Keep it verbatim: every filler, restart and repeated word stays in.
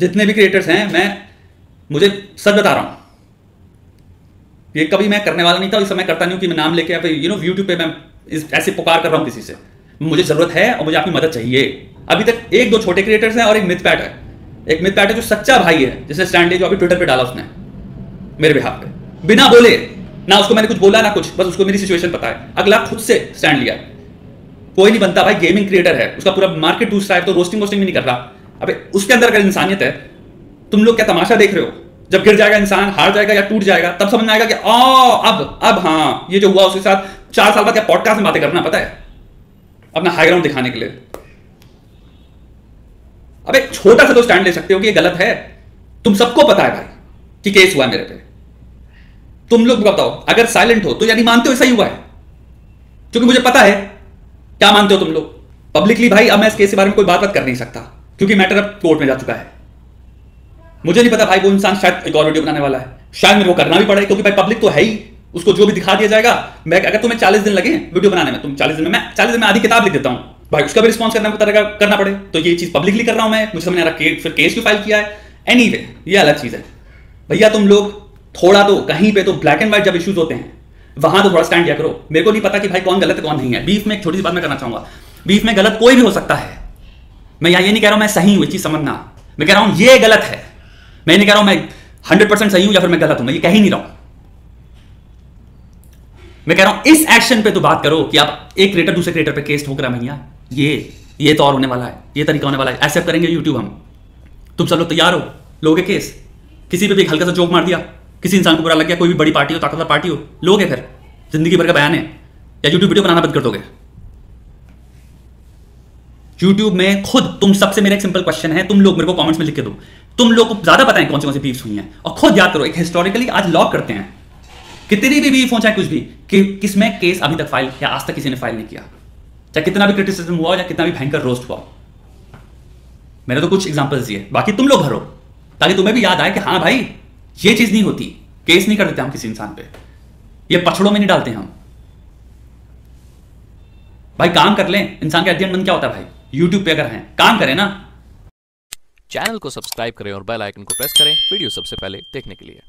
जितने भी क्रिएटर्स हैं, मैं मुझे सच बता रहा हूँ, ये कभी मैं करने वाला नहीं था, इस समय करता नहीं हूँ कि मैं नाम लेके या फिर यू नो यूट्यूब पे मैं इस ऐसे पुकार कर रहा हूँ किसी से, मुझे ज़रूरत है और मुझे आपकी मदद चाहिए। अभी तक एक दो छोटे क्रिएटर्स हैं और एक मिथ पैट है, एक मिथ पैट है जो सच्चा भाई है, जैसे स्टैंडली जो अभी ट्विटर पर डाला उसने मेरे बिहाफ पे, बिना बोले, ना उसको मैंने कुछ बोला ना कुछ, बस उसको मेरी सिचुएशन पता है। अगला खुद से स्टैंड लिया, कोई नहीं बनता भाई, गेमिंग क्रिएटर है, उसका पूरा मार्केट टूट रहा है, तो रोस्टिंग वोस्टिंग भी नहीं कर रहा। अबे उसके अंदर अगर इंसानियत है, तुम लोग क्या तमाशा देख रहे हो? जब गिर जाएगा इंसान, हार जाएगा या टूट जाएगा, तब समझ में आएगा कि ओ अब अब हाँ ये जो हुआ उसके साथ चार साल बाद क्या पॉडकास्ट में बातें करना, पता है, अपना हाई ग्राउंड दिखाने के लिए। अबे छोटा सा तो स्टैंड ले सकते हो कि ये गलत है, तुम सबको पता है भाई कि केस हुआ मेरे पे, तुम लोग बताओ अगर साइलेंट हो तो यानी मानते हो सही हुआ है, क्योंकि मुझे पता है। क्या मानते हो तुम लोग पब्लिकली? भाई अब मैं इस केस के बारे में कोई बात बात कर नहीं सकता क्योंकि मैटर अब कोर्ट में जा चुका है। मुझे नहीं पता भाई वो इंसान शायद एक और वीडियो बनाने वाला है, शायद मेरे को करना भी पड़ेगा क्योंकि भाई पब्लिक तो है ही, उसको जो भी दिखा दिया जाएगा। मैं अगर तुम्हें चालीस दिन लगे वीडियो बनाने में, तुम चालीस दिन में मैं चालीस दिन में आधी किताब लिख देता हूँ भाई, उसका भी रिस्पॉन्स करना पड़ेगा, करना पड़े तो ये चीज़ पब्लिकली कर रहा हूँ मैं, मुझे समझ आ रहा है फिर केस क्यों फाइल किया है। एनी वे ये अलग चीज़ है भैया, तुम लोग थोड़ा तो कहीं पे तो ब्लैक एंड व्हाइट जब इश्यूज होते हैं वहां तो थोड़ा स्टैंड किया करो। मेरे को नहीं पता कि भाई कौन गलत है कौन नहीं है। बीफ में एक छोटी सी बात मैं करना चाहूंगा, बीफ में गलत कोई भी हो सकता है, मैं यहाँ ये नहीं कह रहा हूं मैं सही हूं, चीज समझना, मैं कह रहा हूं ये गलत है, मैं नहीं कह रहा हूं मैं हंड्रेड परसेंट सही हूं या फिर मैं गलत हूं, मैं ये कह ही नहीं रहा हूं। मैं कह रहा हूं इस एक्शन पे तो बात करो कि आप एक क्रिएटर दूसरे क्रिएटर पर केस ठोक रहा है भैया, ये ये तो और होने वाला है, ये तरीका होने वाला है, एक्सेप्ट करेंगे यूट्यूब हम, तुम सब लोग तैयार हो लोगे केस? किसी पे भी हल्का सा जोक मार दिया, किसी इंसान को बुरा लग गया, कोई भी बड़ी पार्टी हो, ताकतवर पार्टी हो, लोगे फिर जिंदगी भर का बयान है, या यूट्यूब वीडियो बनाना बंद कर दोगे? यूट्यूब में खुद तुम सबसे मेरा एक सिंपल क्वेश्चन है, तुम लोग मेरे को कमेंट्स में लिख के दो, तुम लोग को ज्यादा पता है कौन सी कौन सी बीफ्स हुई हैं, और खुद याद करो एक हिस्टोरिकली आज लॉक करते हैं कितनी भी बीफ हो चाहे कुछ भी कि, किसमें केस अभी तक फाइल या आज तक किसी ने फाइल नहीं किया, चाहे कितना भी क्रिटिसिज्म हुआ या कितना भी भयंकर रोस्ट हुआ। मैंने तो कुछ एग्जाम्पल्स दिए, बाकी तुम लोग भरो ताकि तुम्हें भी याद आए कि हाँ भाई ये चीज नहीं होती, केस नहीं कर देते हम किसी इंसान पे, ये पछड़ों में नहीं डालते हम भाई, काम कर लें। इंसान का अध्ययन मन क्या होता है भाई, यूट्यूब पे अगर हैं काम करें ना। चैनल को सब्सक्राइब करें और बेल आइकन को प्रेस करें वीडियो सबसे पहले देखने के लिए।